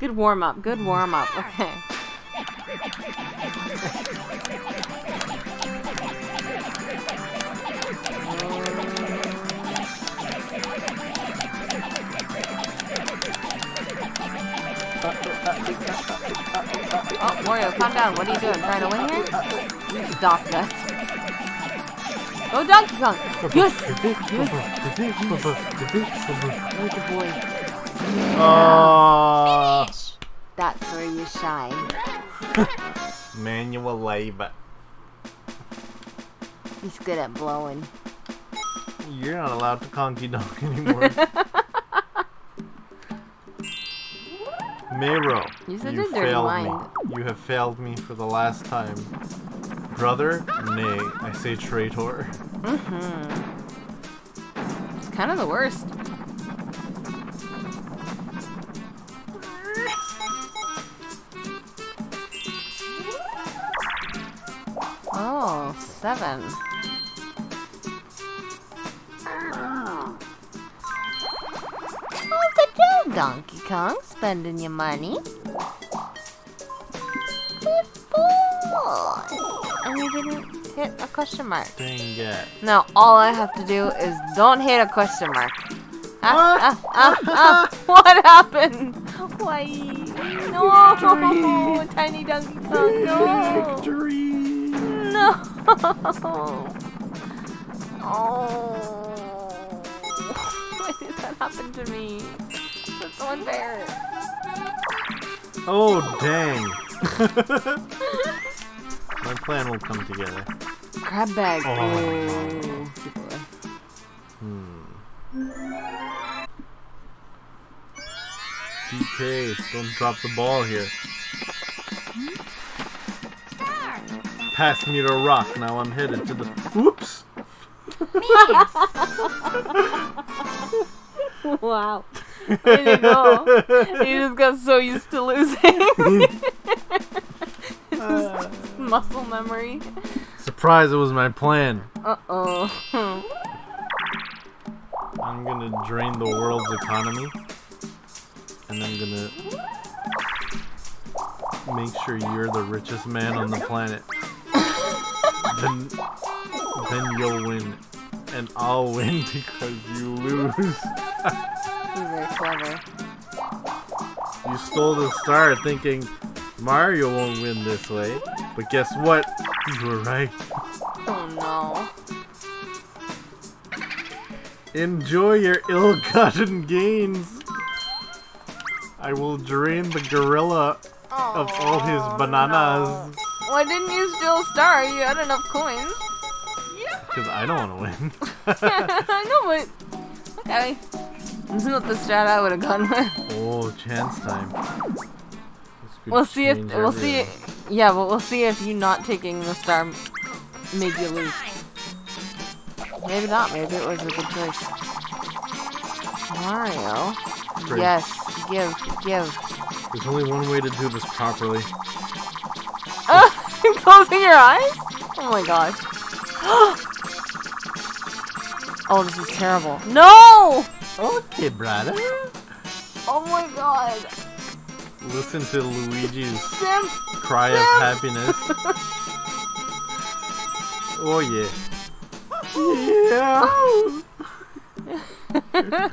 Good warm-up, good warm-up, okay. Oh, Mario, calm down, what are you doing? Trying to win here? You dock nuts. Go Donkey Kong! Yes! Oh, good boy. That's where you shine. Manual labor. He's good at blowing. You're not allowed to conky donk anymore. Mario, you failed me. You have failed me for the last time. Brother, nay, I say traitor. Mm-hmm. It's kind of the worst. Oh, 7. Oh, good job, Donkey Kong, spending your money. Good boy. And you didn't hit a question mark. Dang it. Now all I have to do is don't hit a question mark. What happened? Why? No, victory. Tiny Donkey Kong, no. Victory. No. Oh. Why did that happen to me? That's so unfair. Oh, dang. My plan will come together. Grab bag. Oh. Hmm. DK, don't drop the ball here. Pass me the rock, now I'm headed to the... Whoops! Wow. There you go. You just got so used to losing. Muscle memory. Surprise, it was my plan. Uh-oh. I'm gonna drain the world's economy. And I'm gonna... make sure you're the richest man on the planet. Then you'll win, and I'll win because you lose. You're very clever. You stole the star thinking Mario won't win this way, but guess what? You were right. Oh no. Enjoy your ill-gotten gains. I will drain the gorilla of all his bananas. No. Why didn't you steal a star? You had enough coins. Because I don't want to win. I know, but... Okay. This is not the strat I would have gone with. Oh, chance time. We'll see if... We'll see... Yeah, but we'll see if you not taking the star made you lose. Maybe not. Maybe it was a good choice. Mario. Great. Yes. Give. There's only one way to do this properly. Closing your eyes? Oh my gosh. Oh, this is terrible. No! Okay, brother. Oh my god. Listen to Luigi's cry of happiness. Oh yeah. Yeah.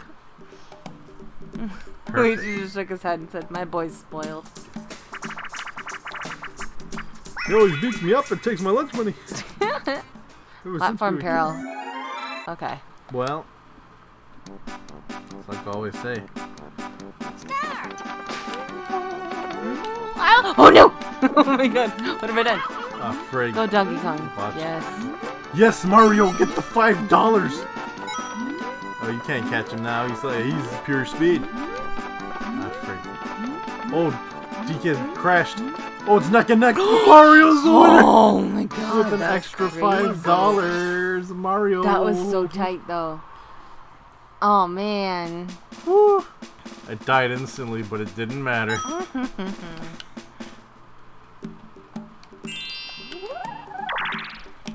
Luigi just shook his head and said, "My boy's spoiled." He always beats me up and takes my lunch money. Platform peril. Okay. Well, it's like I always say, Star! Oh, oh no! Oh my god, what have I done? Oh, frig. Go Donkey Kong. Watch. Yes. Yes, Mario, get the $5! Oh, you can't catch him now. He's like, he's pure speed. Not freaking. Oh, DK crashed. Oh, it's neck and neck. Mario's the winner. Oh my god! With an extra crazy. $5, Mario. That was so tight, though. Oh man. Woo. I died instantly, but it didn't matter.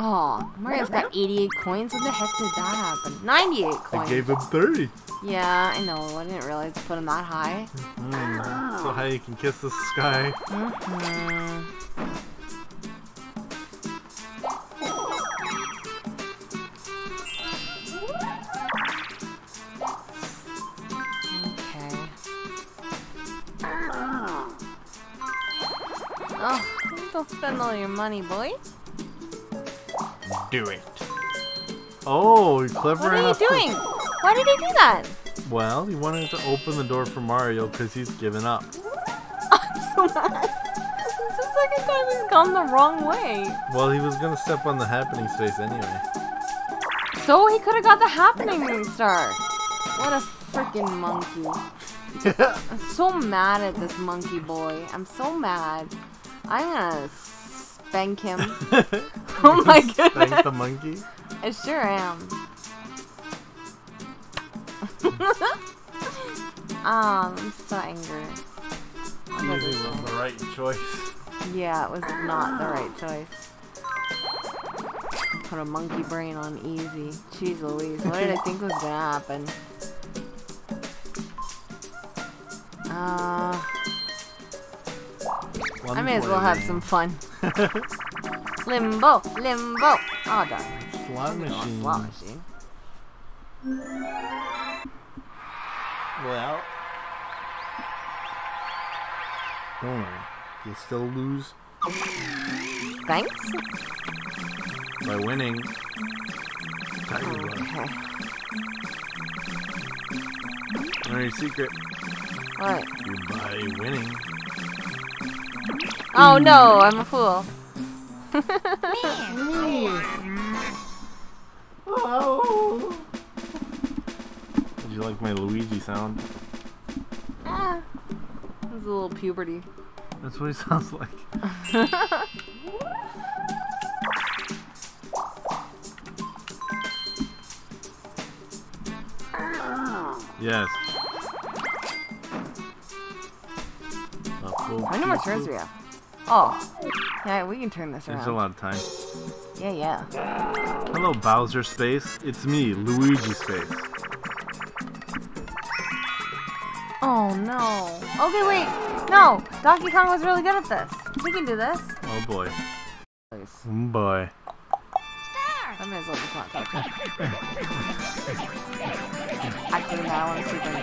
Oh, Mario's got 88 coins. What the heck did that happen? 98 coins. I gave him 30. Yeah, I know. I didn't realize to put him that high. So high you can kiss the sky. Okay. Oh, don't spend all your money, boy. Do it. Oh, clever enough. What are you doing? Why did he do that? Well, he wanted to open the door for Mario because he's given up. I'm so mad. This is the second time he's gone the wrong way. Well, he was going to step on the happening space anyway. So he could have got the happening star. What a freaking monkey. Yeah. I'm so mad at this monkey boy. I'm so mad. I'm going to spank him. Oh my goodness. Spank the monkey? I sure am. I'm so angry. It wasn't the right choice. Yeah, it was not the right choice. Put a monkey brain on easy. Jeez Louise, what did I think was gonna happen? I may as well have some fun. Limbo! Limbo! Oh darn. Slot machine. Slot machine. Well. Don't worry. You still lose. Thanks? By winning. Okay. Learn your secret. What? You're by winning. Oh no, I'm a fool. Oh. Did you like my Luigi sound? Ah, it was a little puberty. That's what he sounds like. Yes. How many more turns we have? Oh, yeah, we can turn this around. It's a lot of time. Yeah, yeah. Hello, Bowser Space. It's me, Luigi Space. Oh, no. Okay, wait. No, Donkey Kong was really good at this. We can do this. Oh, boy. Please. Oh, boy. Star! I may as well just not touch it. Actually, now I want to see them.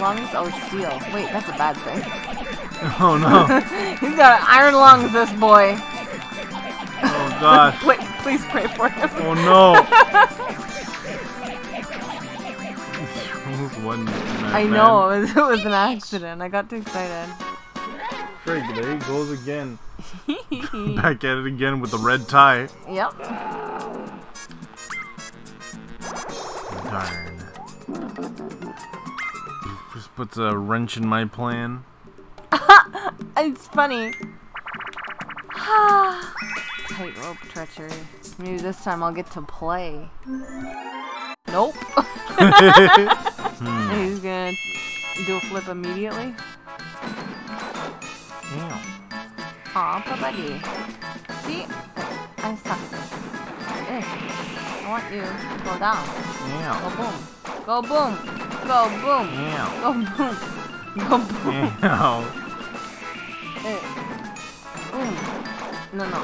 Lungs? Oh, steel. Wait, that's a bad thing. Oh, no. He's got iron lungs, this boy. Oh, gosh. Wait, please pray for him. Oh, no. I know, it was an accident. I got too excited. Frig, there he goes again. Back at it again with the red tie. Yep. Darn. Just puts a wrench in my plan. It's funny. Tightrope treachery. Maybe this time I'll get to play. Nope. He's gonna do a flip immediately. Damn. Aw, buddy. See? I suck. I want you to go down. Yeah. Go boom. Go boom! Go boom! Ow. Go boom! Go boom! No, no.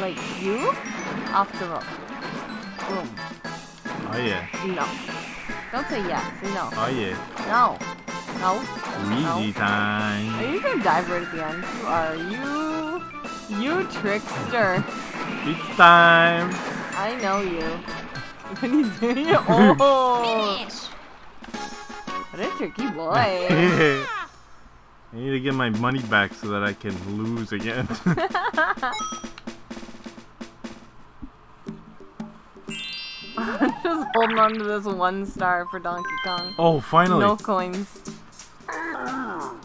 Like you? Off the road. Boom. Oh yeah. No. Don't say yes. No. Oh yeah. No. No. Easy time. Are you gonna dive right at the end? Are you? You trickster. It's time. I know you. When he's doing it, oh. Finish. What a tricky boy. I need to get my money back so that I can lose again. I'm just holding on to this 1 star for Donkey Kong. Oh, finally. No coins. Uh-oh.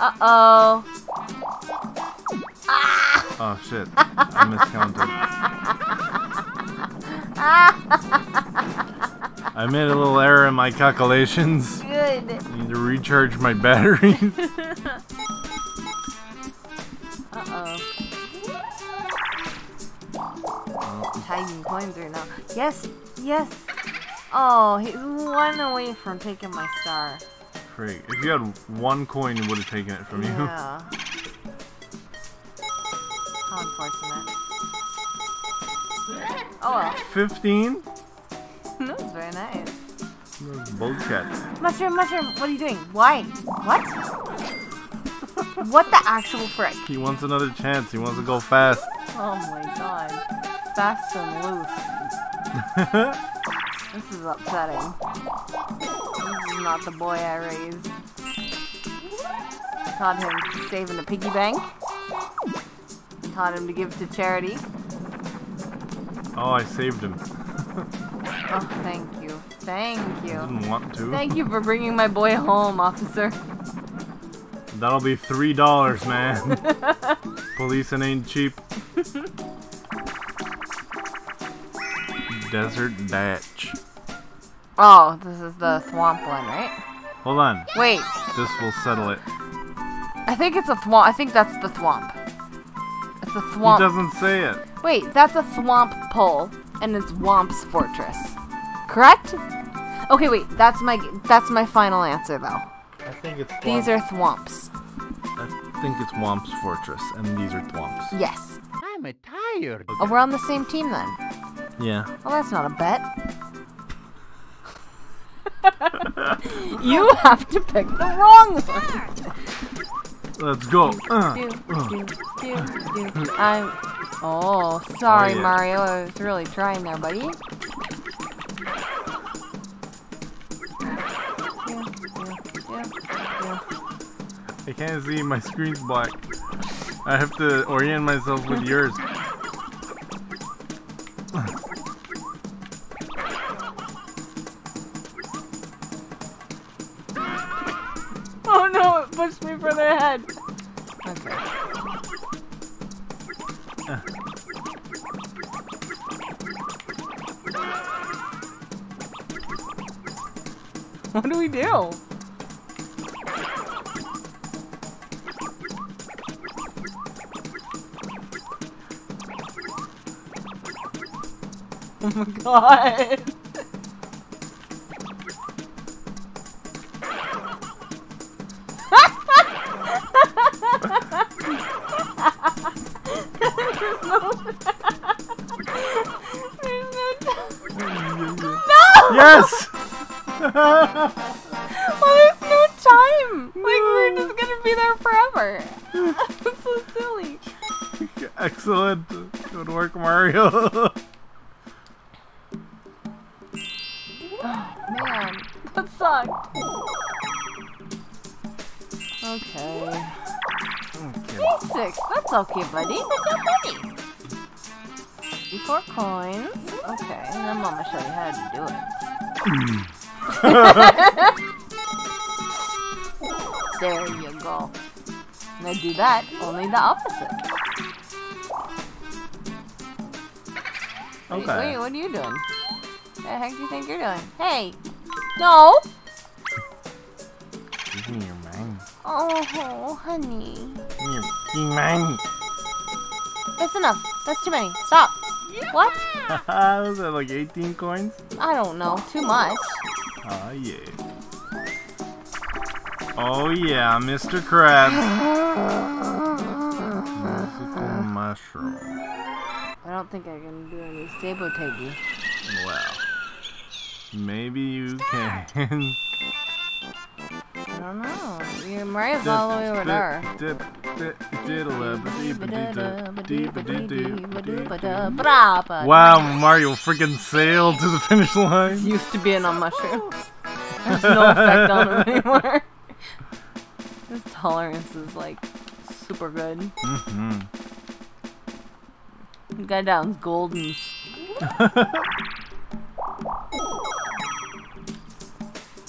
Uh-oh. Ah! Oh, shit. I miscounted. I made a little error in my calculations. Good. I need to recharge my batteries. Uh-oh. Hiding coins right now. Yes, yes. Oh, he's 1 away from taking my star. Frig. If you had 1 coin, it would have taken it from you. Yeah. How unfortunate. Oh well. 15? That was very nice. Those bullshit. Mushroom, mushroom, what are you doing? Why? What? What the actual frick? He wants another chance. He wants to go fast. Oh my god. Fast and loose. This is upsetting. This is not the boy I raised. Taught him saving a piggy bank. Taught him to give to charity. Oh, I saved him. Oh, thank you. Thank you. I didn't want to. Thank you for bringing my boy home, officer. That'll be $3, man. Policing ain't cheap. Desert Batch. Oh, this is the Thwomp one, right? Hold on. Wait. This will settle it. I think it's a Thwomp. I think that's the Thwomp. It's a Thwomp. He doesn't say it. Wait, that's a Thwomp pole, and it's Womp's Fortress. Correct? Okay, wait. That's my final answer, though. I think it's Thwomp. These are Thwomps. I think it's Womp's Fortress, and these are Thwomps. Yes. I'm tired. Okay. Oh, we're on the same team, then. Yeah. Well, that's not a bet. You have to pick the wrong one. Let's go. Oh, sorry, oh, yeah. Mario. I was really trying there, buddy. I can't see. My screen's black. I have to orient myself with yours. Oh no, it pushed me for their head. Okay. What do we do? Oh my god! No! Yes! Well, there's no time! Like, we're just gonna be there forever! That's so silly! Excellent! Good work, Mario! Okay. 6. That's okay, buddy. That's okay. 4 coins. Okay, and then Mama showed you how to do it. There you go. And I do that, only the opposite. Okay. Wait, what are you doing? What the heck do you think you're doing? Hey! No! Give me your money. Oh, honey. Give me your money. That's enough. That's too many. Stop. Yeah. What? Was that like 18 coins? I don't know. Too much. Oh, yeah. Oh, yeah, Mr. Krabs. Mystical mushroom. I don't think I can do any stable taking. Well, maybe you can. don't know. You might have all the way over there. Wow, Mario freaking sailed to the finish line. He's used to being on mushrooms. There's no effect on him anymore. His tolerance is like super good. Mm-hmm. The guy down's golden.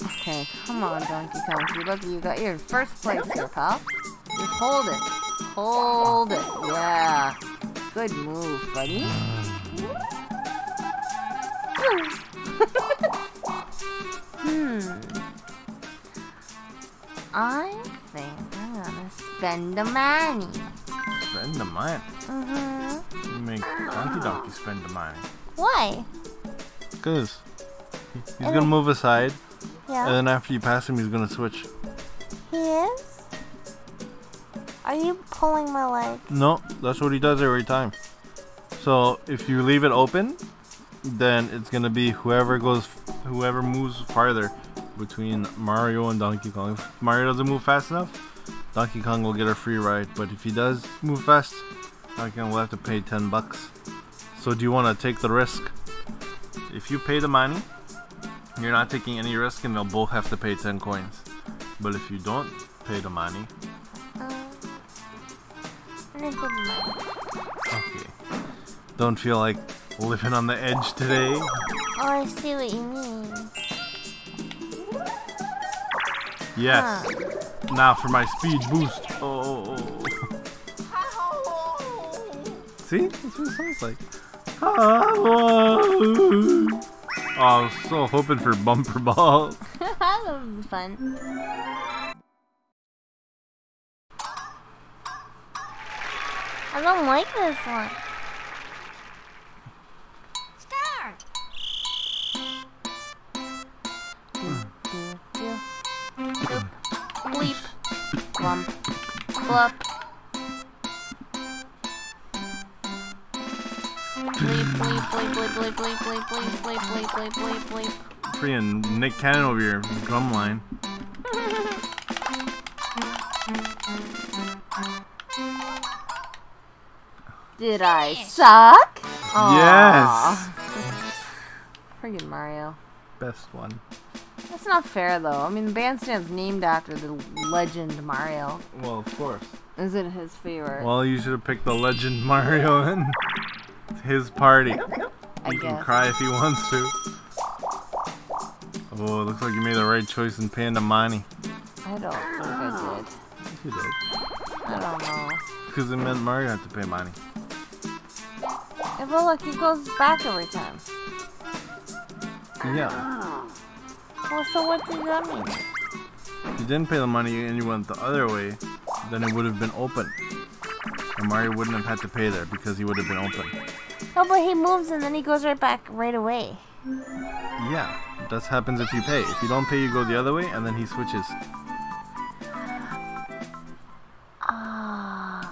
Okay, come on, Donkey Kong. You got your first place here, pal. Just hold it. Hold it. Yeah. Good move, buddy. I think I'm gonna spend the money. Spend the money? Mm-hmm. You make Donkey Donkey spend the money. Why? Because he's gonna move aside. Yeah. And then after you pass him, he's gonna switch. He is? Are you pulling my leg? No, that's what he does every time. So if you leave it open, then it's gonna be whoever moves farther between Mario and Donkey Kong. If Mario doesn't move fast enough, Donkey Kong will get a free ride. But if he does move fast, Donkey Kong will have to pay $10. So do you want to take the risk? If you pay the money, you're not taking any risk, and they'll both have to pay 10 coins. But if you don't pay the money... Okay. Don't feel like living on the edge today. Oh, I see what you mean. Yes. Huh. Now for my speed boost. Oh. See? That's what it sounds like. Oh. Oh, I was so hoping for bumper balls. That would be fun. I don't like this one. Star! Bleep. Womp. Flop. Bleep. Freaking Nick Cannon over here, drum line. Did I suck? Yes. Freaking Mario. Best one. That's not fair though. I mean, the bandstand's named after the legend Mario. Well, of course. Is it his favorite? Well, you should have picked the legend Mario in. It's his party. I guess. He can cry if he wants to. Oh, it looks like you made the right choice in paying the money. I don't think I did. You did. I don't know. Because it meant Mario had to pay money. Yeah, but look, he goes back every time. Yeah. Well, so what does that mean? If you didn't pay the money and you went the other way, then it would have been open. And Mario wouldn't have had to pay there because he would have been open. Oh, but he moves and then he goes right back right away. Yeah, that happens if you pay. If you don't pay, you go the other way and then he switches. Oh.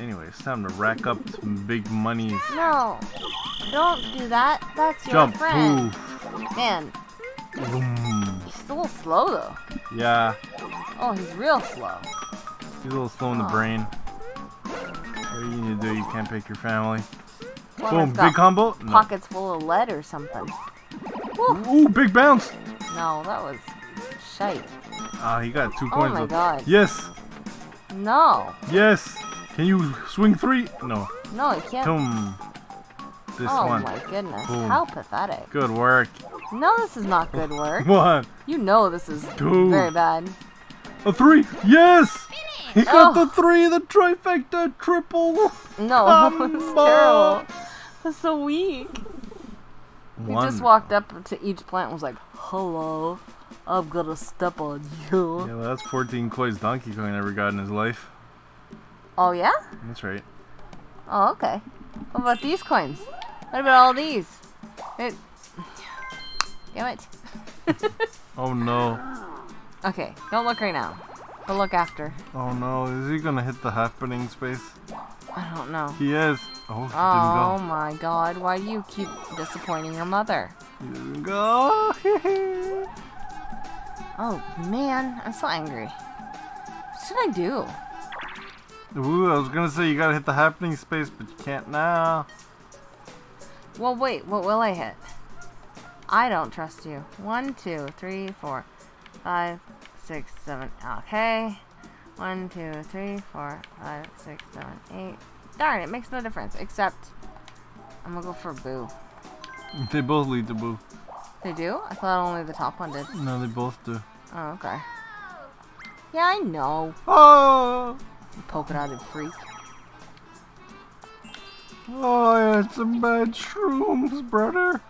Anyway, it's time to rack up some big money. No, don't do that. That's your friend. Jump. Man. Boom. He's a little slow though. Yeah. Oh, he's real slow. He's a little slow in the brain. What are you gonna do? You can't pick your family. Well, boom, big combo. Pockets full of lead or something. Woo. Ooh, big bounce. No, that was shite. Ah, he got 2 coins. Oh my god. Yes. No. Yes. Can you swing 3? No. No, you can't. Boom. This one. Oh my goodness. Boom. How pathetic. Good work. No, this is not good work. 1. You know this is 2. Very bad. A 3. Yes. He got the 3, the trifecta, triple. No, that's terrible. That's so weak. 1. He just walked up to each plant and was like, hello, I've got to step on you. Yeah, well, that's 14 coins Donkey Kong never got in his life. Oh, yeah? That's right. Oh, okay. What about these coins? What about all these? Damn it. Oh, no. Okay, don't look right now. But look after. Oh no, is he gonna hit the happening space? I don't know. He is. Oh, he didn't go. Oh my god, why do you keep disappointing your mother? He didn't go. Oh man, I'm so angry. What should I do? Ooh, I was gonna say you gotta hit the happening space, but you can't now. Well, wait, what will I hit? I don't trust you. 1, 2, 3, 4, 5, 6, 7. Okay. 1, 2, 3, 4, 5, 6, 7, 8. Darn, it makes no difference. Except, I'm gonna go for Boo. They both lead to Boo. They do? I thought only the top one did. No, they both do. Oh, okay. Yeah, I know. Oh! You polka-dotted freak. Oh, I had some bad shrooms, brother.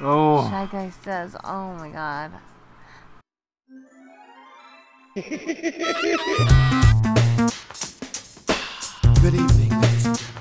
Oh. Shy Guy says, oh my god. Good evening, guys.